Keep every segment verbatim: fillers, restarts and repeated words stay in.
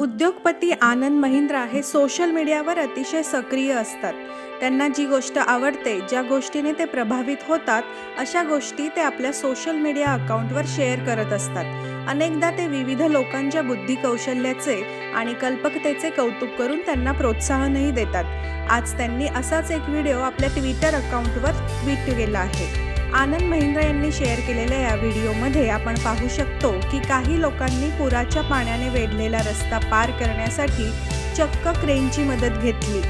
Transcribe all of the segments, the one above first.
उद्योगपती आनंद महिंद्रा हे सोशल मीडियावर अतिशय सक्रिय असतात। त्यांना जी गोष्ट आवडते, ज्या गोष्टीने ते प्रभावित होतात, अशा गोष्टी ते आपल्या सोशल मीडिया अकाउंटवर शेअर करत असतात। अनेकदा ते विविध लोकांच्या बुद्धिकौशल्याचे आणि कल्पकतेचे कौतुक करून त्यांना प्रोत्साहनही देतात। आज त्यांनी असाच एक व्हिडिओ आपल्या ट्विटर अकाउंटवर ट्विट केला आहे। आनंद महिंद्रा यांनी शेअर केलेल्या या व्हिडिओमध्ये आपण पाहू शकतो की काही लोकांनी पुराच्या पाण्याने वेढलेला रस्ता पार करण्यासाठी चक्क क्रेनची मदत घेतली।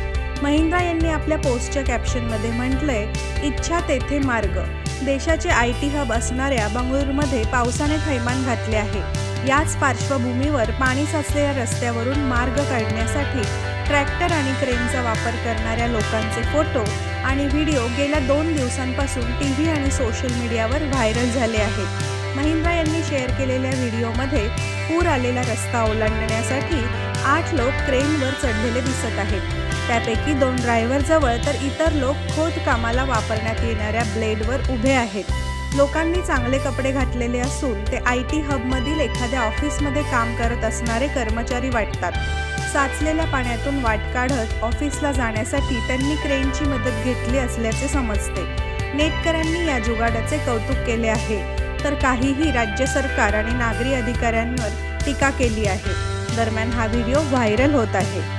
महिंद्रा यांनी आपल्या पोस्टच्या कॅप्शनमध्ये म्हटले, इच्छा तेथे मार्ग। देशाचे आय टी हब असणाऱ्या बंगळूरमध्ये पावसाने थैमान घातले आहे। याच पार्श्वभूमीवर पाणी साचलेल्या रस्त्यावरून मार्ग काढण्यासाठी ट्रॅक्टर आणि क्रेनचा वापर करणाऱ्या लोकांचे फोटो आणि व्हिडिओ गेल्या दोन दिवसांपासून टी व्ही आणि सोशल मीडियावर व्हायरल झाले आहेत। महिंद्रा यांनी शेअर केलेल्या व्हिडिओमध्ये पूर आलेला रस्ता ओलांडण्यासाठी आठ लोक क्रेनवर चढलेले दिसत आहेत। त्यापैकी दोन ड्रायव्हरजवळ तर इतर लोक खोदकामाला वापरण्यात येणाऱ्या ब्लेडवर उभे आहेत। लोकांनी चांगले कपडे घातलेले असून ते आय टी हबमधील एखाद्या ऑफिसमध्ये काम करत असणारे कर्मचारी वाटतात। साचलेल्या पाण्यातून वाट काढत ऑफिसला जाण्यासाठी त्यांनी क्रेनची मदत घेतली असल्याचे समजते। नेटकऱ्यांनी या जुगाडाचे कौतुक केले आहे, तर काहीही राज्य सरकार आणि नागरी अधिकाऱ्यांवर टीका केली आहे। दरम्यान हा व्हिडिओ व्हायरल होत आहे।